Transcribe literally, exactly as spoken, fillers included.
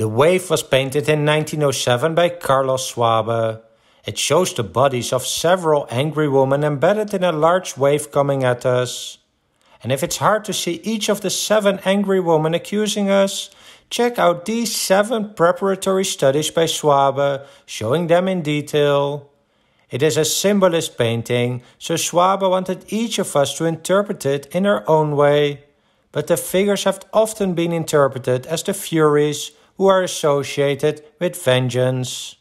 The wave was painted in nineteen oh seven by Carlos Schwabe. It shows the bodies of several angry women embedded in a large wave coming at us. And if it's hard to see each of the seven angry women accusing us, check out these seven preparatory studies by Schwabe, showing them in detail. It is a symbolist painting, so Schwabe wanted each of us to interpret it in our own way. But the figures have often been interpreted as the Furies who are associated with vengeance.